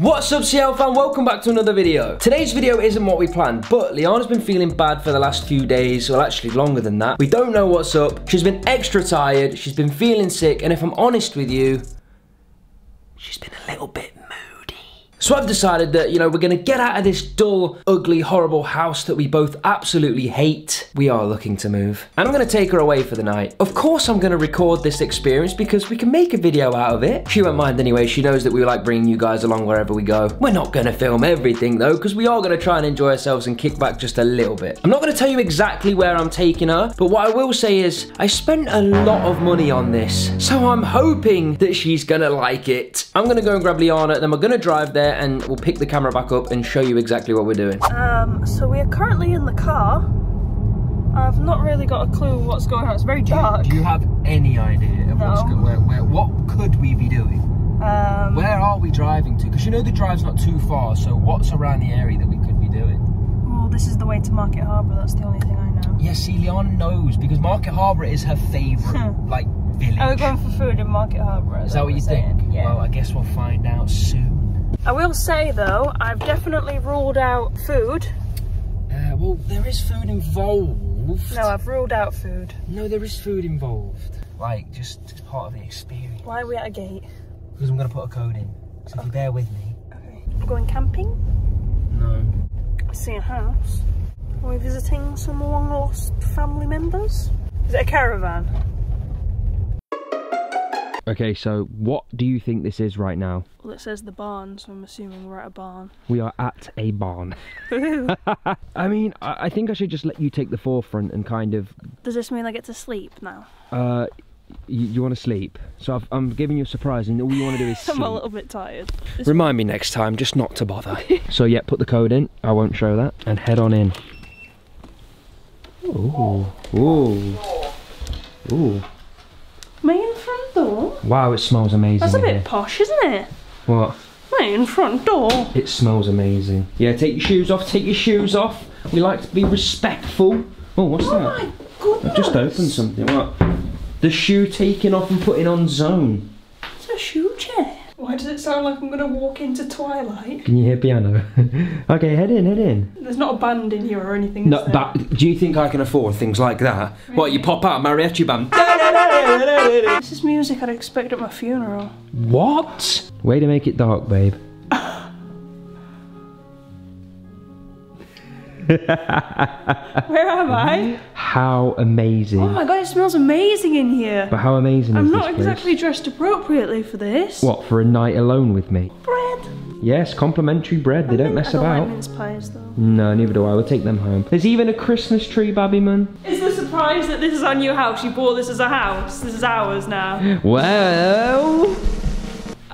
What's up, CL fan? Welcome back to another video. Today's video isn't what we planned, but Liana's been feeling bad for the last few days, well actually longer than that. We don't know what's up. She's been extra tired, she's been feeling sick, and if I'm honest with you, she's been a little bit moody. So I've decided that, you know, we're gonna get out of this dull, ugly, horrible house that we both absolutely hate. We are looking to move. And I'm gonna take her away for the night. Of course I'm gonna record this experience because we can make a video out of it. She won't mind anyway, she knows that we like bringing you guys along wherever we go. We're not gonna film everything though, because we are gonna try and enjoy ourselves and kick back just a little bit. I'm not gonna tell you exactly where I'm taking her, but what I will say is, I spent a lot of money on this, so I'm hoping that she's gonna like it. I'm gonna go and grab Liana, then we're gonna drive there, and we'll pick the camera back up and show you exactly what we're doing. So we are currently in the car. I've not really got a clue what's going on. It's very dark. Do you have any idea of what's going on? What could we be doing? Where are we driving to? Because you know the drive's not too far, so what's around the area that we could be doing? Well, this is the way to Market Harborough. That's the only thing I know. Yeah, see, Liana knows, because Market Harborough is her favourite, like, village. Are we going for food in Market Harborough? Is that what you think? Yeah. Well, I guess we'll find out soon. I will say though, I've definitely ruled out food. Well, there is food involved. No, I've ruled out food. No, there is food involved. Like, just part of the experience. Why are we at a gate? Because I'm going to put a code in. So if you bear with me. Okay. We're going camping? No. I see a house. Are we visiting some long-lost family members? Is it a caravan? Okay, so what do you think this is right now? Well, it says the barn, so I'm assuming we're at a barn. We are at a barn. I mean, I think I should just let you take the forefront and kind of... Does this mean I get to sleep now? You want to sleep? So I'm giving you a surprise and all you want to do is sleep. I'm a little bit tired. Remind me next time, just not to bother. So yeah, put the code in, I won't show that, and head on in. Ooh, ooh, ooh. Main front door? Wow, it smells amazing. That's a bit posh, isn't it? What? Main front door. It smells amazing. Yeah, take your shoes off, take your shoes off. We like to be respectful. Oh, what's that? Oh my goodness. I've just opened something. What? The shoe taking off and putting on zone. It's a shoe chair. Why does it sound like I'm going to walk into Twilight? Can you hear piano? Okay, head in, head in. There's not a band in here or anything, no, is there? Do you think I can afford things like that? Really? What, you pop out a mariachi band? This is music I'd expect at my funeral. What? Way to make it dark, babe. Where am I? How amazing. Oh my god, it smells amazing in here. But how amazing is this place? I'm not exactly dressed appropriately for this. What, for a night alone with me? Bread. Yes, complimentary bread. They don't mess about. I don't like mince pies though. No, neither do I. We'll take them home. There's even a Christmas tree, Babbyman. Is the surprise that this is our new house? You bought this as a house. This is ours now. Well...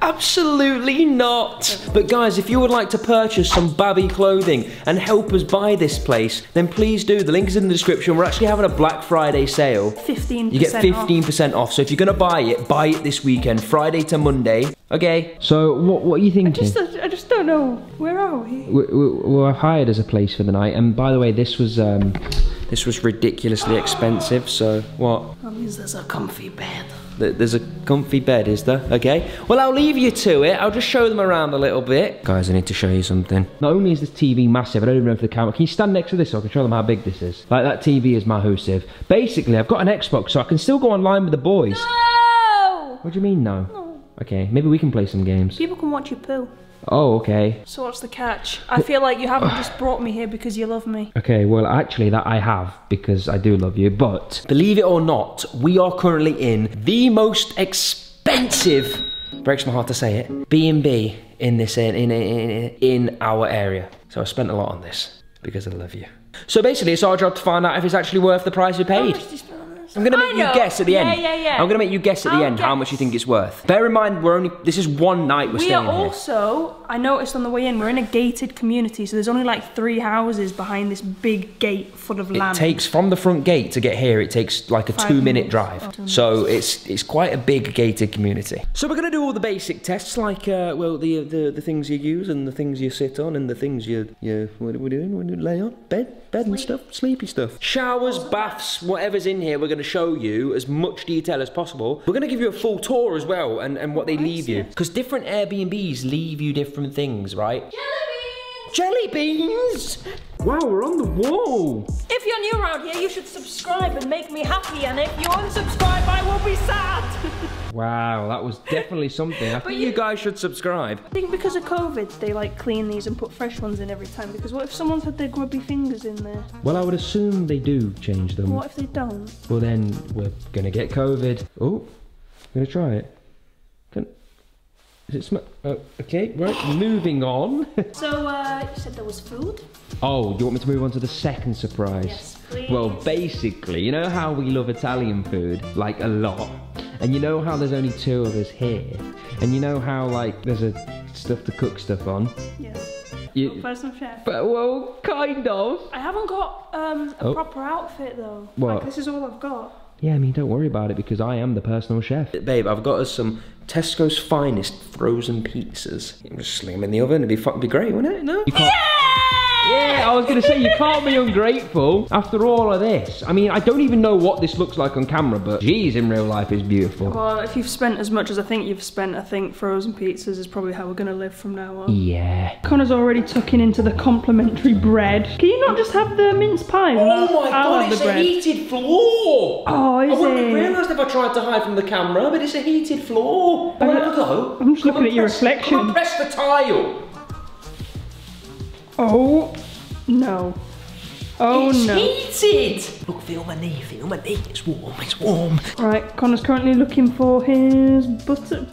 absolutely not. But guys, if you would like to purchase some Babby clothing and help us buy this place, then please do. The link is in the description. We're actually having a Black Friday sale. 15% you get 15% off. So if you're going to buy it this weekend, Friday to Monday. Okay. So what are you thinking? I just don't know. Where are we? We're hired as a place for the night. And by the way, this was ridiculously expensive. So what? That means there's a comfy bed. There's a comfy bed, is there? Okay. Well, I'll leave you to it. I'll just show them around a little bit. Guys, I need to show you something. Not only is this TV massive, I don't even know if the camera... Can you stand next to this so I can show them how big this is? Like, that TV is massive. Basically, I've got an Xbox, so I can still go online with the boys. No! What do you mean, no? No. Okay, maybe we can play some games. People can watch you poo. Oh, okay. So what's the catch? I feel like you haven't just brought me here because you love me. Okay, well, actually, that I have, because I do love you, but... Believe it or not, we are currently in the most expensive... breaks my heart to say it. B&B in our area. So I spent a lot on this, because I love you. So basically, it's our job to find out if it's actually worth the price we paid. How much did you spend on this? I'm going to make you guess at the end. Yeah, yeah, yeah. I'm going to make you guess at the end how much you think it's worth. Bear in mind, this is one night we're staying here. I noticed on the way in, we're in a gated community, so there's only like 3 houses behind this big gate full of land. It takes, from the front gate to get here, it takes like a 2-minute drive. Oh, so it's quite a big gated community. So we're going to do all the basic tests, like, well, the things you use and the things you sit on and the things you what are we doing? When you lay on? Bed and stuff? Sleepy stuff. Showers, baths, whatever's in here, we're going to show you as much detail as possible. We're going to give you a full tour as well, and what they leave you. Because different Airbnbs leave you different things, right? Jelly beans! Wow, we're on the wall. If you're new around here, you should subscribe and make me happy. And if you unsubscribe, I will be sad. Wow, that was definitely something. I think you guys should subscribe. I think because of COVID, they like clean these and put fresh ones in every time. Because what if someone's had their grubby fingers in there? Well, I would assume they do change them. What if they don't? Well, then we're going to get COVID. Oh, I'm going to try it. Is it smell? Okay, right, moving on. So, you said there was food? Oh, do you want me to move on to the second surprise? Yes, please. Well, basically, you know how we love Italian food? Like, a lot. And you know how there's only two of us here? And you know how, like, there's a stuff to cook stuff on? Yeah. You, personal chef. But, well, kind of. I haven't got a proper outfit, though. What? Like, this is all I've got. Yeah, I mean, don't worry about it because I am the personal chef. Babe, I've got us some Tesco's finest frozen pizzas. You can just sling them in the oven, it'd be great, wouldn't it? No? You can't. Yeah! Yeah, I was going to say, you can't be ungrateful after all of this. I mean, I don't even know what this looks like on camera, but geez, in real life, it's beautiful. Well, if you've spent as much as I think you've spent, I think frozen pizzas is probably how we're going to live from now on. Yeah. Connor's already tucking into the complimentary bread. Can you not just have the mince pie? Oh my God, it's a heated floor! Oh, is it? I wouldn't have realised if I tried to hide from the camera, but it's a heated floor. Where do I go? I'm just looking at your reflection. Come and press the tile. Oh, no. Oh, no. It's heated! Look, feel my knee, it's warm, it's warm. Right, Connor's currently looking for his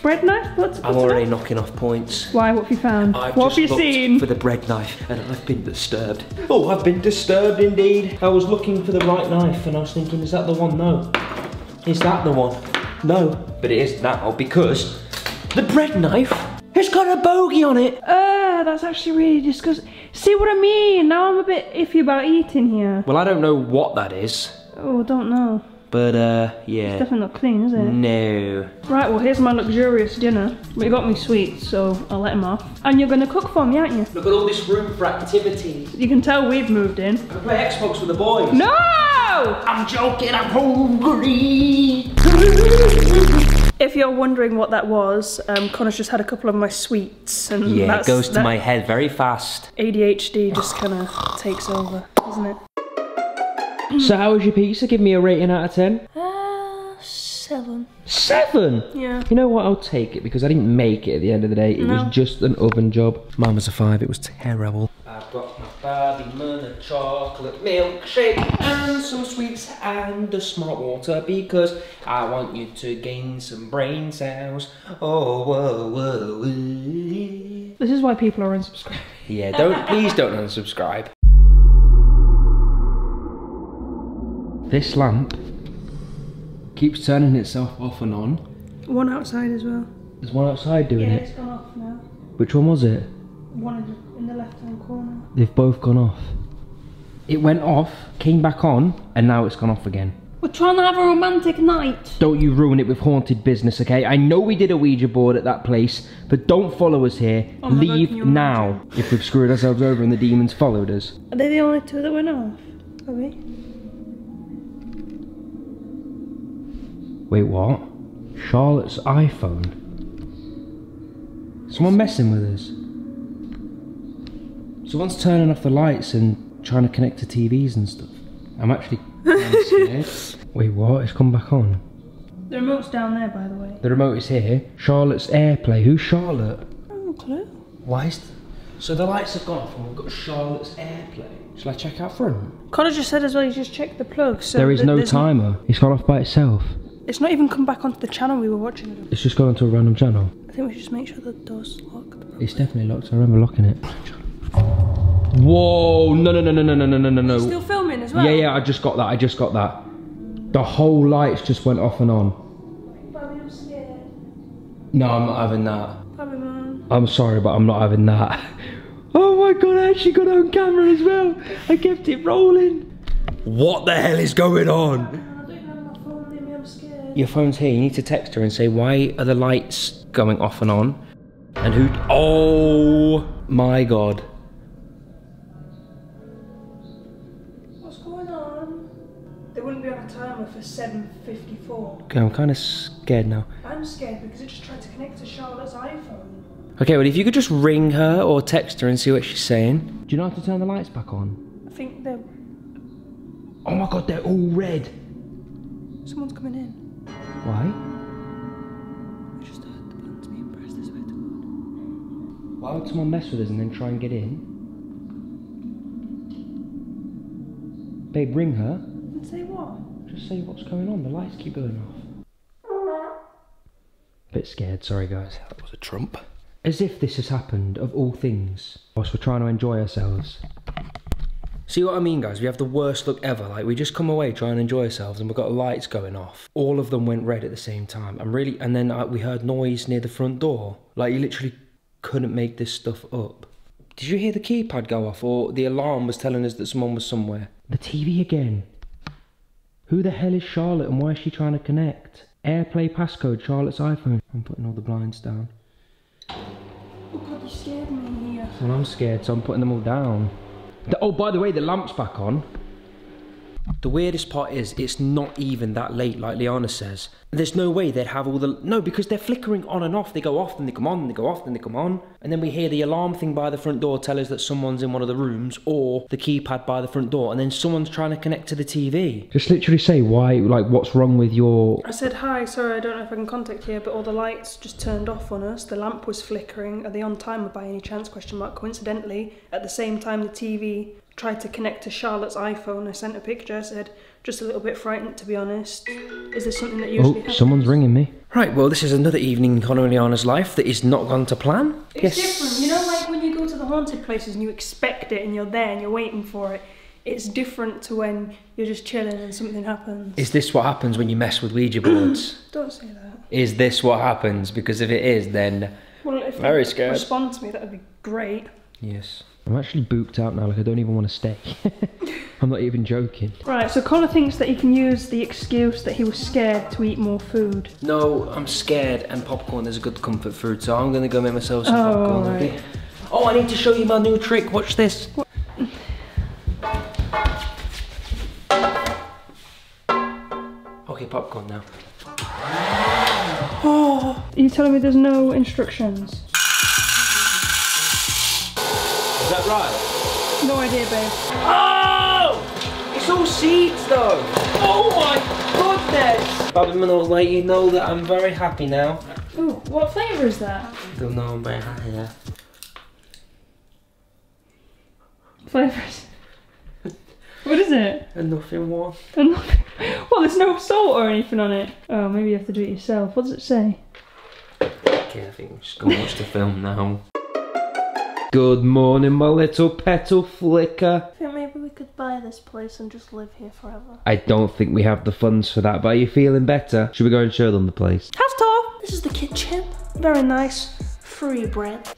bread knife. I'm already knocking off points. Why, what have you found? What have you seen? For the bread knife, and I've been disturbed. Oh, I've been disturbed indeed. I was looking for the right knife, and I was thinking, is that the one? No. Is that the one? No. But it is now, because the bread knife has got a bogey on it. That's actually really disgusting. See what I mean? Now I'm a bit iffy about eating here. Well, I don't know what that is. Oh, don't know. But, yeah. It's definitely not clean, is it? No. Right, well, here's my luxurious dinner. But you got me sweets, so I'll let him off. And you're going to cook for me, aren't you? Look at all this room for activities. You can tell we've moved in. I play Xbox with the boys. No! I'm joking, I'm hungry. If you're wondering what that was, Connor's just had a couple of my sweets, and yeah, that's, it goes to my head very fast. ADHD just kind of takes over, doesn't it? So how was your pizza? Give me a rating out of 10. 7. 7? Yeah. You know what? I'll take it because I didn't make it at the end of the day. It was just an oven job. Mine was a 5. It was terrible. I've got my Barbie murder chocolate milkshake and some sweets and a smart water because I want you to gain some brain cells. Oh, whoa, whoa, whoa. This is why people are unsubscribing. Yeah, don't, please don't unsubscribe. This lamp keeps turning itself off and on. One outside as well. There's one outside doing it? Yeah, it's gone off now. Which one was it? One in the left hand corner. They've both gone off. It went off, came back on, and now it's gone off again. We're trying to have a romantic night. Don't you ruin it with haunted business, okay? I know we did a Ouija board at that place, but don't follow us here. Oh, leave now. If we've screwed ourselves over and the demons followed us. Are they the only two that went off? Are we? Wait, what? Charlotte's iPhone. Someone messing with us. Someone's turning off the lights and trying to connect to TVs and stuff. I'm actually scared. Wait, what? It's come back on. The remote's down there, by the way. The remote is here. Charlotte's AirPlay. Who's Charlotte? No clue. Why is... So the lights have gone off and we've got Charlotte's AirPlay. Shall I check out front? Connor just said as well, you just check the plug. So there is no timer. It's gone off by itself. It's not even come back onto the channel we were watching. It's just gone onto a random channel. I think we should just make sure the door's locked. Probably. It's definitely locked. I remember locking it. Whoa! No, no, no, no, no, no, no, no, no. Still filming as well. Yeah, yeah. I just got that. I just got that. The whole lights just went off and on. Bobby, I'm scared. No, I'm not having that. Bobby, man. I'm sorry, but I'm not having that. Oh my God! I actually got it on camera as well. I kept it rolling. What the hell is going on? Your phone's here, you need to text her and say, why are the lights going off and on? And who, oh my God. What's going on? They wouldn't be on a timer for 7:54. Okay, I'm kind of scared now. I'm scared because it just tried to connect to Charlotte's iPhone. Okay, well, if you could just ring her or text her and see what she's saying. Do you know how to turn the lights back on? I think they're... Oh my God, they're all red. Someone's coming in. Why? I just heard the blinds being pressed, I swear to God. Why would someone mess with us and then try and get in? Babe, ring her. And say what? Just say what's going on, the lights keep going off. A bit scared, sorry guys. That was a trump. As if this has happened, of all things, whilst we're trying to enjoy ourselves. See what I mean, guys? We have the worst luck ever. Like, we just come away, try and enjoy ourselves, and we've got lights going off. All of them went red at the same time. And then we heard noise near the front door. Like, you literally couldn't make this stuff up. Did you hear the keypad go off, or the alarm was telling us that someone was somewhere? The TV again. Who the hell is Charlotte, and why is she trying to connect? AirPlay passcode, Charlotte's iPhone. I'm putting all the blinds down. Oh God, you scared me here. Well, I'm scared, so I'm putting them all down. Oh, by the way, the lamp's back on. The weirdest part is, it's not even that late, like Liana says. There's no way they'd have all the... No, because they're flickering on and off. They go off, then they come on, they go off, then they come on. And then we hear the alarm thing by the front door tell us that someone's in one of the rooms, or the keypad by the front door, and then someone's trying to connect to the TV. Just literally say why, like, what's wrong with your... I said, hi, sorry, I don't know if I can contact here, but all the lights just turned off on us. The lamp was flickering. Are they on timer by any chance? Question mark. Coincidentally, at the same time, the TV... tried to connect to Charlotte's iPhone. I sent a picture. I said, just a little bit frightened, to be honest. Is this something that usually happens? Someone's ringing me. Right, well, this is another evening in Connor and Liana's life that is not gone to plan. It's different. You know, like when you go to the haunted places and you expect it and you're there and you're waiting for it. It's different to when you're just chilling and something happens. Is this what happens when you mess with Ouija boards? Don't say that. Is this what happens? Because if it is, then... Well, if very scared. Respond to me, that would be great. Yes. I'm actually booked out now, like I don't even want to stay. I'm not even joking. Right, so Connor thinks that he can use the excuse that he was scared to eat more food. No, I'm scared, and popcorn is a good comfort food, so I'm going to go make myself some popcorn. Right. Okay? Oh, I need to show you my new trick, watch this. What? Okay, popcorn now. Oh, are you telling me there's no instructions? Is that right? No idea, babe. Oh! It's all seeds, though. Oh my goodness! Bobby Minnell's like, you know that I'm very happy now. Ooh, what flavour is that? I don't know, I'm very happy now. Flavours? What is it? A nothing one. A nothing. Well, there's no salt or anything on it. Oh, maybe you have to do it yourself. What does it say? Okay, I think we're just gonna watch the film now. Good morning, my little petal flicker. I think maybe we could buy this place and just live here forever. I don't think we have the funds for that, but are you feeling better? Should we go and show them the place? House tour! This is the kitchen. Very nice. Free bread.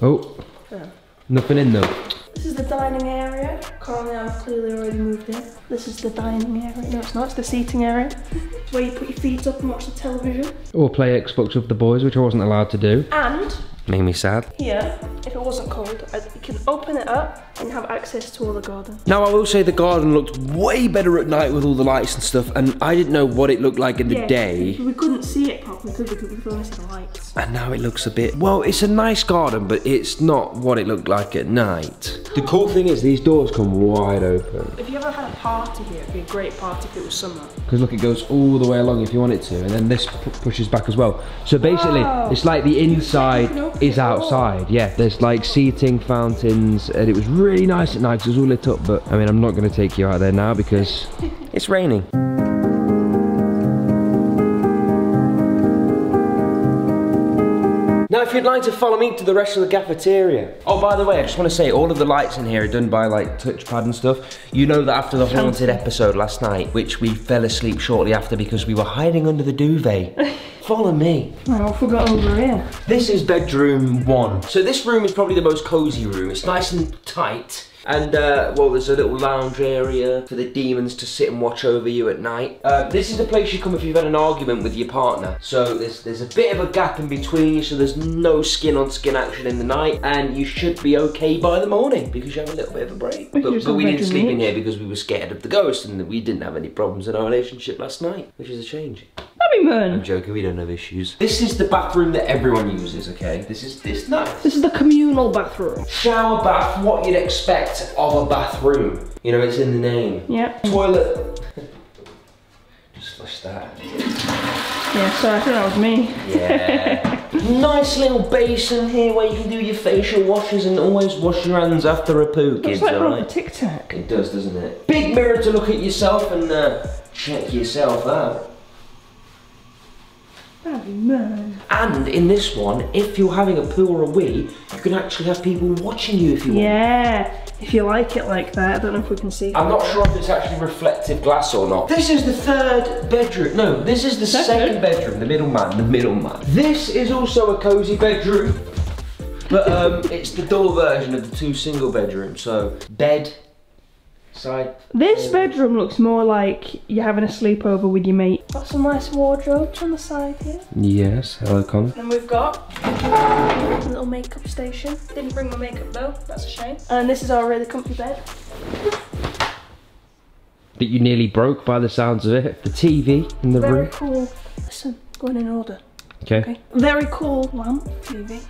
Oh. Yeah. Nothing in though. This is the dining area. Carly and I have clearly already moved in. This is the dining area. No, it's not. It's the seating area. It's where you put your feet up and watch the television. Or play Xbox with the boys, which I wasn't allowed to do. And... Made me sad. Here, if it wasn't cold, you can open it up and have access to all the garden. Now, I will say the garden looked way better at night with all the lights and stuff, and I didn't know what it looked like in the day. We couldn't see it properly because we could only see the lights. And now it looks a bit... Well, it's a nice garden, but it's not what it looked like at night. The cool thing is these doors come wide open. If you ever had a party here, it'd be a great party if it was summer. Because look, it goes all the way along if you want it to, and then this pushes back as well. So basically, it's like the inside... is outside, yeah. There's like seating, fountains, and it was really nice at night. It was all lit up, but I mean, I'm not going to take you out there now because it's raining. Now, if you'd like to follow me to the rest of the cafeteria. Oh, by the way, I just want to say all of the lights in here are done by like touchpad and stuff. You know that after the haunted episode last night, which we fell asleep shortly after because we were hiding under the duvet. Follow me. Oh, I forgot over here. This is bedroom 1. So this room is probably the most cozy room. It's nice and tight. And well, there's a little lounge area for the demons to sit and watch over you at night. This is the place you come if you've had an argument with your partner. So there's a bit of a gap in between you, so there's no skin on skin action in the night, and you should be okay by the morning because you have a little bit of a break. But we didn't sleep in here because we were scared of the ghost, and we didn't have any problems in our relationship last night, which is a change. I'm joking, we don't have issues. This is the bathroom that everyone uses, okay? This is the communal bathroom. Shower bath, what you'd expect of a bathroom. You know, it's in the name. Yeah. Toilet. Just flush that. Yeah, sorry, I think that was me. Yeah. Nice little basin here where you can do your facial washes and always wash your hands after a poo, kids, alright? It's like a Tic Tac. It does, doesn't it? Big mirror to look at yourself and check yourself out. And in this one, if you're having a poo or a wee, you can actually have people watching you if you want. Yeah, if you like it like that. I don't know if we can see. I'm not sure if it's actually reflective glass or not. This is the third bedroom. No, this is the second bedroom, the middle man. This is also a cosy bedroom, but it's the dull version of the two single bedrooms, so bed. Side. This bedroom looks more like you're having a sleepover with your mate. Got some nice wardrobes on the side here. Yes, hello, Connor. And we've got a little makeup station. Didn't bring my makeup though, that's a shame. And this is our really comfy bed. That you nearly broke by the sounds of it. The TV in the room. Very cool. Listen, going in order. Okay. Very cool lamp, TV.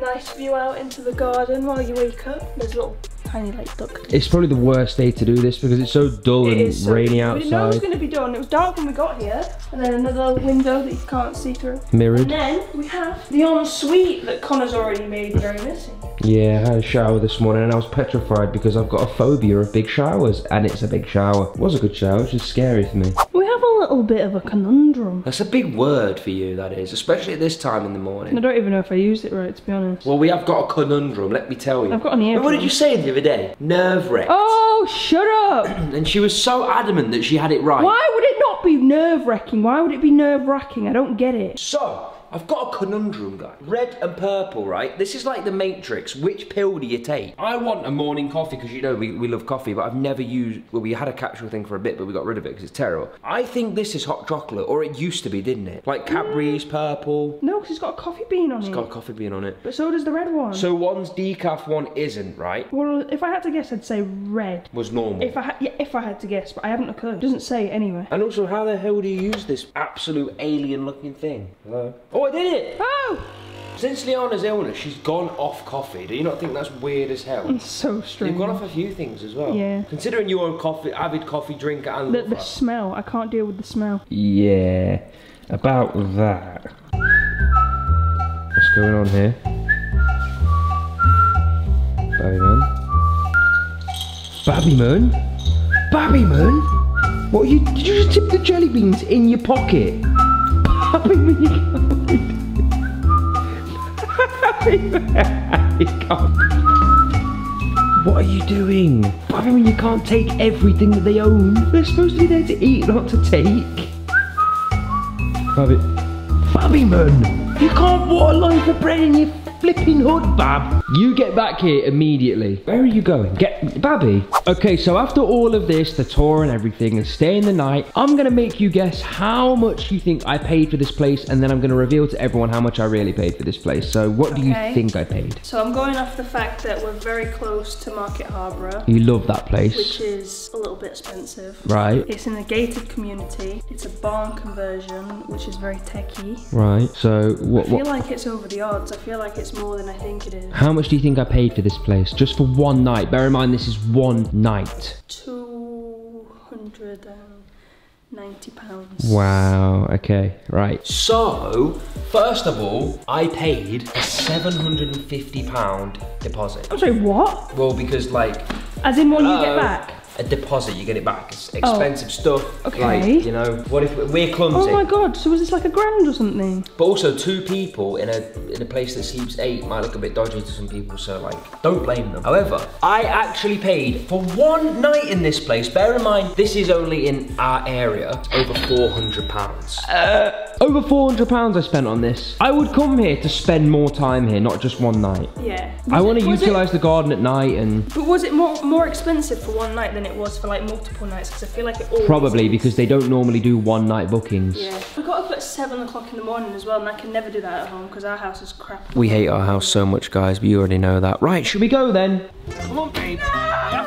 Nice view out into the garden while you wake up. There's a little tiny lake duck. It's probably the worst day to do this because it's so dull and rainy outside. We didn't know it was going to be done. It was dark when we got here. And then another window that you can't see through. Mirrored. And then we have the ensuite that Connor's already made very missing. Yeah, I had a shower this morning and I was petrified because I've got a phobia of big showers, and it's a big shower. It was a good shower, it's just scary for me. We have a little bit of a conundrum. That's a big word for you, that is, especially at this time in the morning. I don't even know if I used it right, to be honest. Well, we have got a conundrum, let me tell you. I've got an ear. What did you say the other day? Nerve-wrecked. Oh, shut up! And she was so adamant that she had it right. Why would it not be nerve-wrecking? Why would it be nerve-wracking? I don't get it. So, I've got a conundrum, guys. Red and purple, right? This is like the Matrix. Which pill do you take? I want a morning coffee because, you know, we love coffee, but I've never used... Well, we had a capsule thing for a bit, but we got rid of it because it's terrible. I think this is hot chocolate, or it used to be, didn't it? Like Cadbury's purple. No, because it's got a coffee bean on it. It's got a coffee bean on it. But so does the red one. So one's decaf, one isn't, right? Well, if I had to guess, I'd say red. Was normal. If I had to guess, but I haven't a clue. It doesn't say anyway. And also, how the hell do you use this absolute alien-looking thing? Hello? Oh, I did it! Oh! Since Liana's illness, she's gone off coffee. Do you not think that's weird as hell? It's so strange. You've gone off a few things as well. Yeah. Considering you're a avid coffee drinker and... The smell. I can't deal with the smell. Yeah. About that. What's going on here? Barbie Moon? What, did you just tip the jelly beans in your pocket? What are you doing? Bobby, when you can't take everything that they own. They're supposed to be there to eat, not to take. Bobby man, you can't water a loaf of bread in your flipping hood, Bab. You get back here immediately. Where are you going? Get Babby. Okay, so after all of this, the tour and everything, and staying the night, I'm gonna make you guess how much you think I paid for this place, and then I'm gonna reveal to everyone how much I really paid for this place. So what do you think I paid? So I'm going off the fact that we're very close to Market Harborough. You love that place. Which is a little bit expensive. Right. It's in a gated community. It's a barn conversion, which is very techie. Right, so what? I feel like it's over the odds. I feel like it's more than I think it is. How much do you think I paid for this place? Just for one night. Bear in mind, this is one night. £290. Wow, okay, right. So, first of all, I paid a £750 deposit. I'm sorry, what? Well, because like... As in what you get back? A deposit, you get it back. It's expensive stuff. Okay. Like, you know, what if we're clumsy? Oh my god! So was this like a grand or something? But also, two people in a place that seats 8 might look a bit dodgy to some people. So like, don't blame them. However, I actually paid for one night in this place. Bear in mind, this is only in our area. Over £400. Over £400 I spent on this. I would come here to spend more time here, not just one night. Yeah. I want to utilise the garden at night and... But was it more expensive for one night than it was for like multiple nights? Because I feel like it always... Probably, because they don't normally do one night bookings. Yeah. I got up at 7 o'clock in the morning as well, and I can never do that at home because our house is crap. We hate our house so much, guys, but you already know that. Right, should we go then? Come on, babe. No!